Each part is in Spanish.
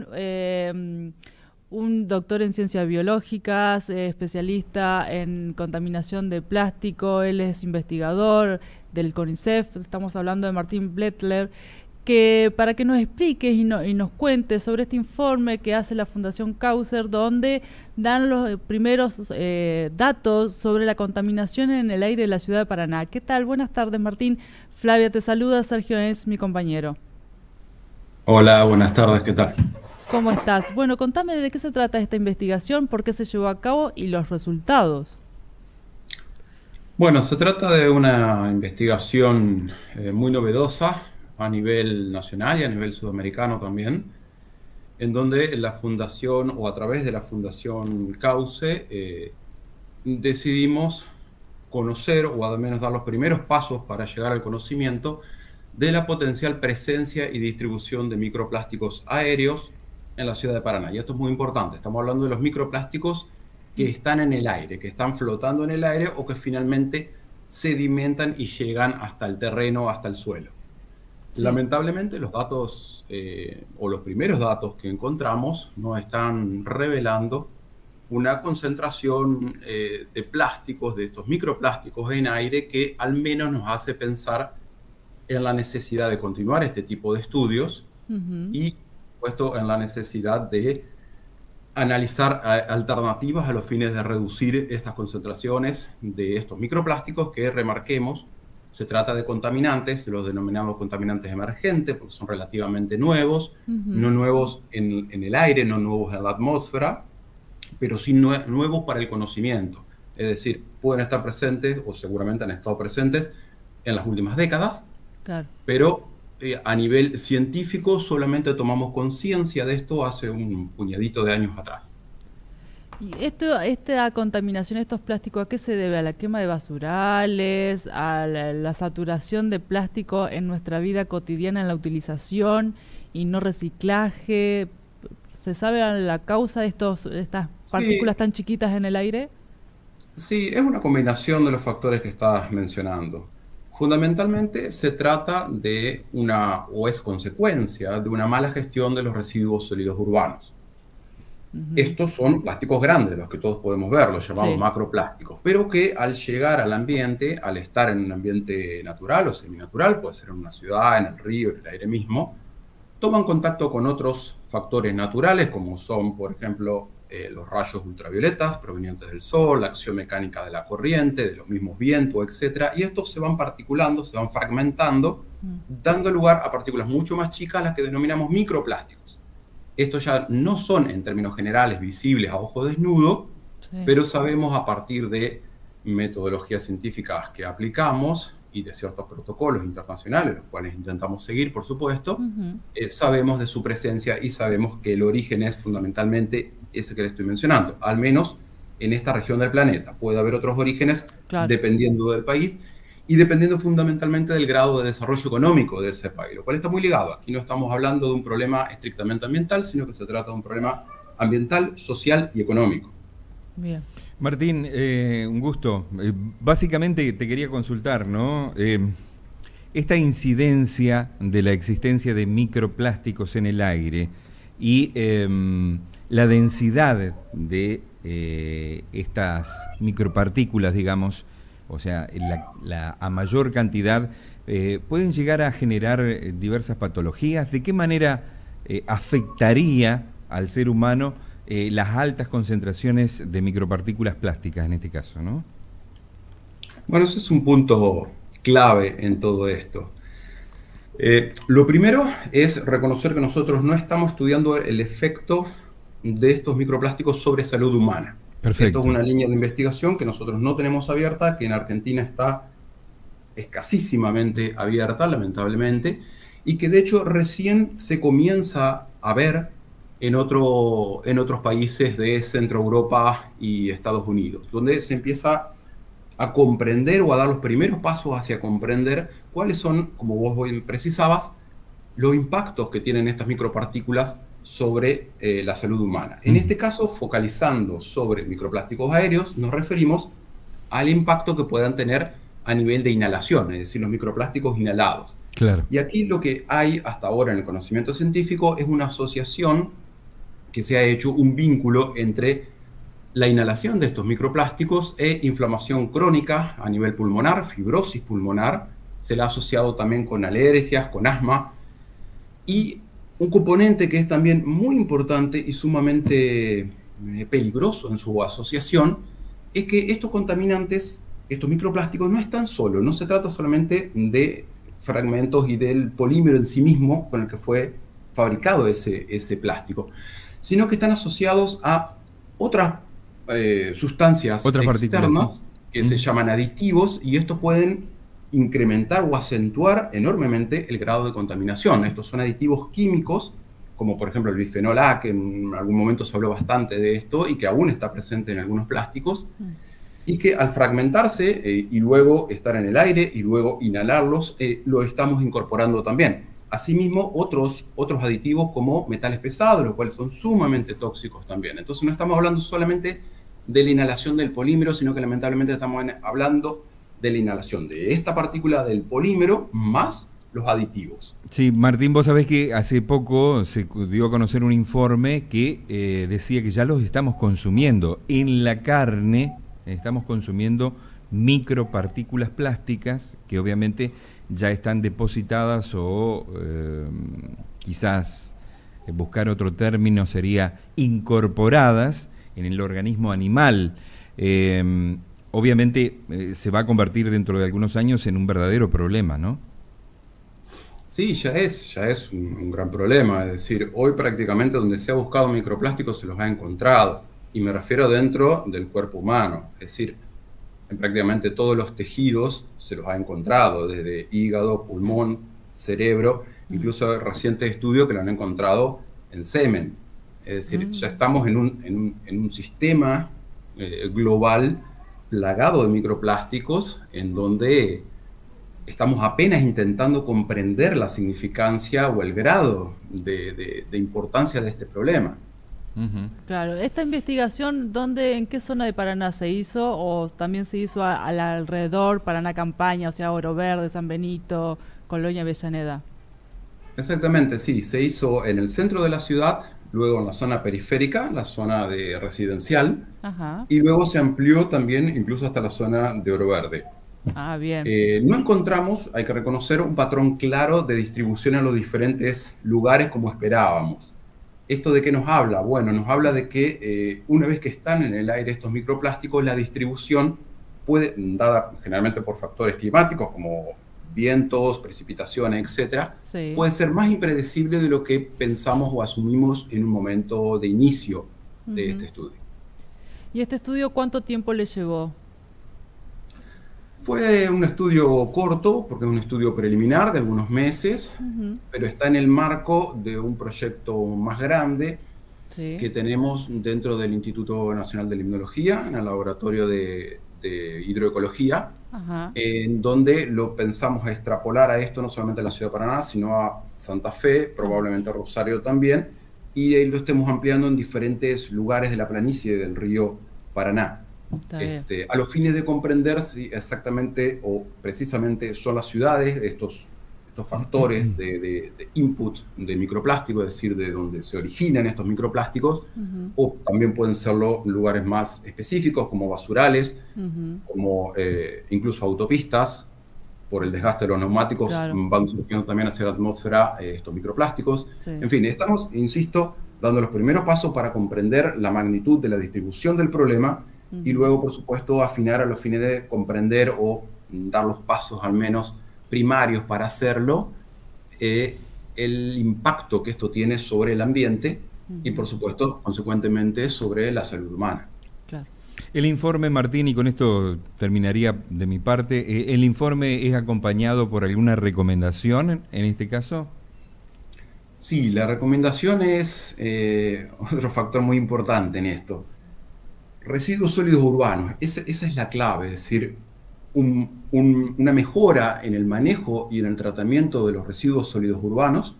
con un doctor en ciencias biológicas, especialista en contaminación de plástico. Él es investigador del CONICET. Estamos hablando de Martín Blettler, que para que nos expliques y nos cuentes sobre este informe que hace la Fundación Causer, donde dan los primeros datos sobre la contaminación en el aire de la ciudad de Paraná. ¿Qué tal? Buenas tardes, Martín. Flavia te saluda, Sergio es mi compañero. Hola, buenas tardes, ¿qué tal? ¿Cómo estás? Bueno, contame de qué se trata esta investigación, por qué se llevó a cabo y los resultados. Bueno, se trata de una investigación muy novedosa a nivel nacional y a nivel sudamericano también, en donde la Fundación, o a través de la Fundación CAUCE, decidimos conocer, o al menos dar los primeros pasos para llegar al conocimiento de la potencial presencia y distribución de microplásticos aéreos en la ciudad de Paraná. Y esto es muy importante, estamos hablando de los microplásticos que están en el aire, que están flotando en el aire o que finalmente sedimentan y llegan hasta el terreno, hasta el suelo. Sí. Lamentablemente los datos, o los primeros datos que encontramos, nos están revelando una concentración de plásticos, de estos microplásticos en aire, que al menos nos hace pensar en la necesidad de continuar este tipo de estudios y puesto en la necesidad de analizar alternativas a los fines de reducir estas concentraciones de estos microplásticos que, remarquemos, se trata de contaminantes, los denominamos contaminantes emergentes porque son relativamente nuevos, no nuevos en el aire, no nuevos en la atmósfera, pero sí nuevos para el conocimiento. Es decir, pueden estar presentes, o seguramente han estado presentes en las últimas décadas, claro, pero a nivel científico solamente tomamos conciencia de esto hace un puñadito de años atrás. ¿Y esta contaminación, estos plásticos, a qué se debe? ¿A la quema de basurales? ¿A la saturación de plástico en nuestra vida cotidiana, en la utilización y no reciclaje? ¿Se sabe la causa de estas partículas tan chiquitas en el aire? Sí, es una combinación de los factores que estás mencionando. Fundamentalmente se trata de una, o es consecuencia, de una mala gestión de los residuos sólidos urbanos. Estos son plásticos grandes, los que todos podemos ver, los llamados macroplásticos, pero que al llegar al ambiente, al estar en un ambiente natural o seminatural, puede ser en una ciudad, en el río, en el aire mismo, toman contacto con otros factores naturales, como son, por ejemplo, los rayos ultravioletas provenientes del sol, la acción mecánica de la corriente, de los mismos vientos, etcétera, y estos se van particulando, se van fragmentando, dando lugar a partículas mucho más chicas, las que denominamos microplásticos. Estos ya no son, en términos generales, visibles a ojo desnudo, pero sabemos a partir de metodologías científicas que aplicamos y de ciertos protocolos internacionales, los cuales intentamos seguir, por supuesto, sabemos de su presencia y sabemos que el origen es fundamentalmente ese que le estoy mencionando, al menos en esta región del planeta. Puede haber otros orígenes dependiendo del país y dependiendo fundamentalmente del grado de desarrollo económico de ese país, lo cual está muy ligado. Aquí no estamos hablando de un problema estrictamente ambiental, sino que se trata de un problema ambiental, social y económico. Bien. Martín, un gusto. Básicamente te quería consultar, ¿no? Esta incidencia de la existencia de microplásticos en el aire y la densidad de estas micropartículas, digamos, o sea, a mayor cantidad, pueden llegar a generar diversas patologías. ¿De qué manera afectaría al ser humano las altas concentraciones de micropartículas plásticas en este caso, ¿no? Bueno, ese es un punto clave en todo esto. Lo primero es reconocer que nosotros no estamos estudiando el efecto de estos microplásticos sobre salud humana. Perfecto. Esto es una línea de investigación que nosotros no tenemos abierta, que en Argentina está escasísimamente abierta, lamentablemente, y que de hecho recién se comienza a ver en otros países de Centro Europa y Estados Unidos, donde se empieza a comprender o a dar los primeros pasos hacia comprender cuáles son, como vos precisabas, los impactos que tienen estas micropartículas sobre la salud humana. En este caso, focalizando sobre microplásticos aéreos, nos referimos al impacto que puedan tener a nivel de inhalación, es decir, los microplásticos inhalados. Claro. Y aquí lo que hay hasta ahora en el conocimiento científico es una asociación que se ha hecho un vínculo entre la inhalación de estos microplásticos e inflamación crónica a nivel pulmonar, fibrosis pulmonar, se la ha asociado también con alergias, con asma, y un componente que es también muy importante y sumamente peligroso en su asociación es que estos contaminantes, estos microplásticos no están solos, no se trata solamente de fragmentos y del polímero en sí mismo con el que fue fabricado ese plástico, sino que están asociados a otras sustancias externas que se llaman aditivos, y estos pueden incrementar o acentuar enormemente el grado de contaminación. Estos son aditivos químicos, como por ejemplo el bisfenol A, que en algún momento se habló bastante de esto y que aún está presente en algunos plásticos, y que al fragmentarse y luego estar en el aire y luego inhalarlos, lo estamos incorporando también. Asimismo, otros aditivos como metales pesados, los cuales son sumamente tóxicos también. Entonces no estamos hablando solamente de la inhalación del polímero, sino que lamentablemente estamos hablando de la inhalación de esta partícula del polímero más los aditivos. Sí, Martín, vos sabés que hace poco se dio a conocer un informe que decía que ya los estamos consumiendo. En la carne estamos consumiendo micropartículas plásticas que obviamente ya están depositadas o quizás buscar otro término sería incorporadas en el organismo animal. Obviamente se va a convertir dentro de algunos años en un verdadero problema, ¿no? Sí, ya es un gran problema. Es decir, hoy prácticamente donde se ha buscado microplásticos se los ha encontrado. Y me refiero dentro del cuerpo humano. Es decir, en prácticamente todos los tejidos se los ha encontrado, desde hígado, pulmón, cerebro, incluso recientes estudios que lo han encontrado en semen. Es decir, ya estamos en un sistema global plagado de microplásticos, en donde estamos apenas intentando comprender la significancia o el grado de importancia de este problema. Claro, esta investigación, ¿en qué zona de Paraná se hizo? ¿O también se hizo al alrededor, Paraná Campaña, o sea, Oro Verde, San Benito, Colonia, Villaneda? Exactamente, sí, se hizo en el centro de la ciudad, luego en la zona periférica, la zona de residencial, y luego se amplió también incluso hasta la zona de Oro Verde. Ah, bien. No encontramos, hay que reconocer, un patrón claro de distribución en los diferentes lugares como esperábamos. ¿Esto de qué nos habla? Bueno, nos habla de que una vez que están en el aire estos microplásticos, la distribución puede, dada generalmente por factores climáticos como vientos, precipitaciones, etcétera, puede ser más impredecible de lo que pensamos o asumimos en un momento de inicio de este estudio. ¿Y este estudio cuánto tiempo le llevó? Fue un estudio corto, porque es un estudio preliminar de algunos meses, pero está en el marco de un proyecto más grande que tenemos dentro del Instituto Nacional de Limnología, en el laboratorio de Hidroecología, en donde lo pensamos extrapolar a esto no solamente a la ciudad de Paraná, sino a Santa Fe, probablemente a Rosario también, y ahí lo estemos ampliando en diferentes lugares de la planicie del río Paraná. A los fines de comprender si exactamente o precisamente son las ciudades estos factores de input de microplástico, es decir, de donde se originan estos microplásticos, o también pueden serlo lugares más específicos como basurales, como incluso autopistas. Por el desgaste de los neumáticos van surgiendo también hacia la atmósfera estos microplásticos. En fin, estamos, insisto, dando los primeros pasos para comprender la magnitud de la distribución del problema y luego, por supuesto, afinar a los fines de comprender o dar los pasos al menos primarios para hacerlo, el impacto que esto tiene sobre el ambiente y, por supuesto, consecuentemente sobre la salud humana. Claro. El informe, Martín, y con esto terminaría de mi parte, ¿el informe es acompañado por alguna recomendación en este caso? Sí, la recomendación es otro factor muy importante en esto. Residuos sólidos urbanos, esa es la clave, es decir, una mejora en el manejo y en el tratamiento de los residuos sólidos urbanos,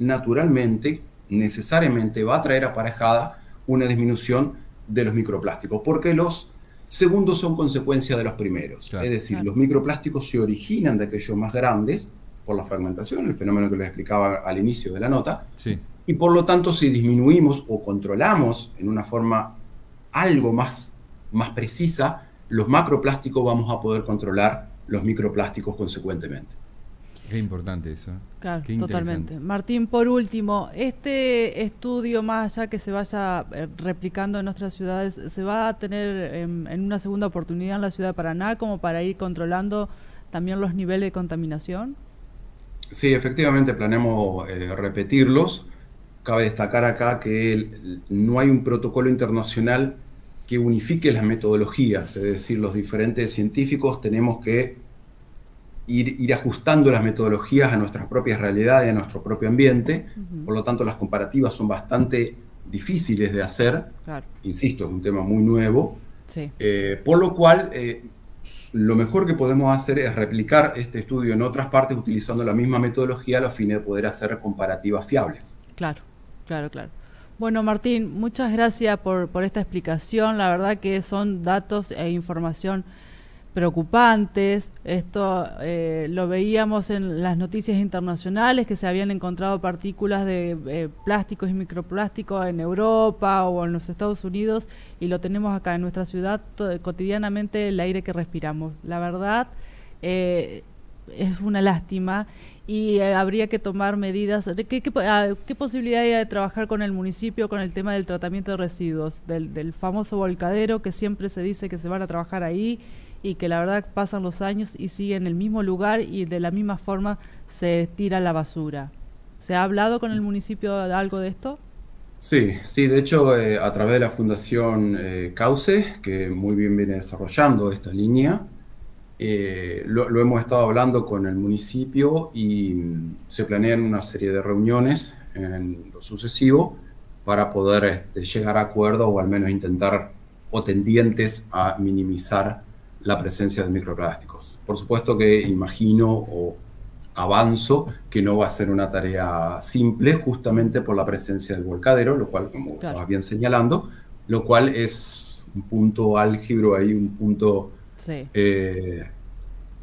naturalmente, necesariamente va a traer aparejada una disminución de los microplásticos, porque los segundos son consecuencia de los primeros. Es decir, los microplásticos se originan de aquellos más grandes, por la fragmentación, el fenómeno que les explicaba al inicio de la nota, y por lo tanto si disminuimos o controlamos en una forma algo más precisa los macroplásticos, vamos a poder controlar los microplásticos consecuentemente. Qué importante eso. Claro, qué totalmente. Martín, por último, ¿este estudio, más allá que se vaya replicando en nuestras ciudades, se va a tener en una segunda oportunidad en la ciudad de Paraná como para ir controlando también los niveles de contaminación? Sí, efectivamente planeamos repetirlos. Cabe destacar acá que no hay un protocolo internacional que unifique las metodologías, es decir, los diferentes científicos tenemos que ir ajustando las metodologías a nuestras propias realidades, a nuestro propio ambiente, por lo tanto las comparativas son bastante difíciles de hacer, claro. Insisto, es un tema muy nuevo, sí. Por lo cual lo mejor que podemos hacer es replicar este estudio en otras partes utilizando la misma metodología a los fines de poder hacer comparativas fiables. Claro, claro, claro. Bueno, Martín, muchas gracias por esta explicación. La verdad que son datos e información preocupantes. Esto lo veíamos en las noticias internacionales, que se habían encontrado partículas de plásticos y microplásticos en Europa o en los Estados Unidos, y lo tenemos acá en nuestra ciudad cotidianamente, el aire que respiramos. La verdad es una lástima y habría que tomar medidas. ¿Qué posibilidad hay de trabajar con el municipio con el tema del tratamiento de residuos, del famoso volcadero que siempre se dice que se van a trabajar ahí y que la verdad pasan los años y sigue en el mismo lugar y de la misma forma se tira la basura? ¿Se ha hablado con el municipio de algo de esto? Sí, sí, de hecho a través de la Fundación CAUCE, que muy bien viene desarrollando esta línea, lo hemos estado hablando con el municipio y se planean una serie de reuniones en lo sucesivo para poder llegar a acuerdos o al menos intentar o tendientes a minimizar la presencia de microplásticos. Por supuesto que imagino o avanzo que no va a ser una tarea simple justamente por la presencia del volcadero, lo cual, como claro. estabas bien señalando, lo cual es un punto álgido ahí, un punto... Sí.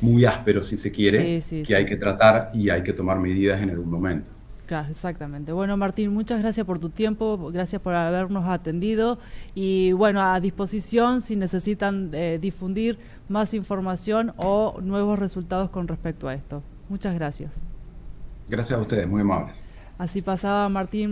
Muy áspero si se quiere, sí, sí, que sí. hay que tratar y hay que tomar medidas en algún momento. Claro, exactamente. Bueno, Martín, muchas gracias por tu tiempo, gracias por habernos atendido y bueno, a disposición si necesitan difundir más información o nuevos resultados con respecto a esto. Muchas gracias. Gracias a ustedes, muy amables. Así pasaba Martín.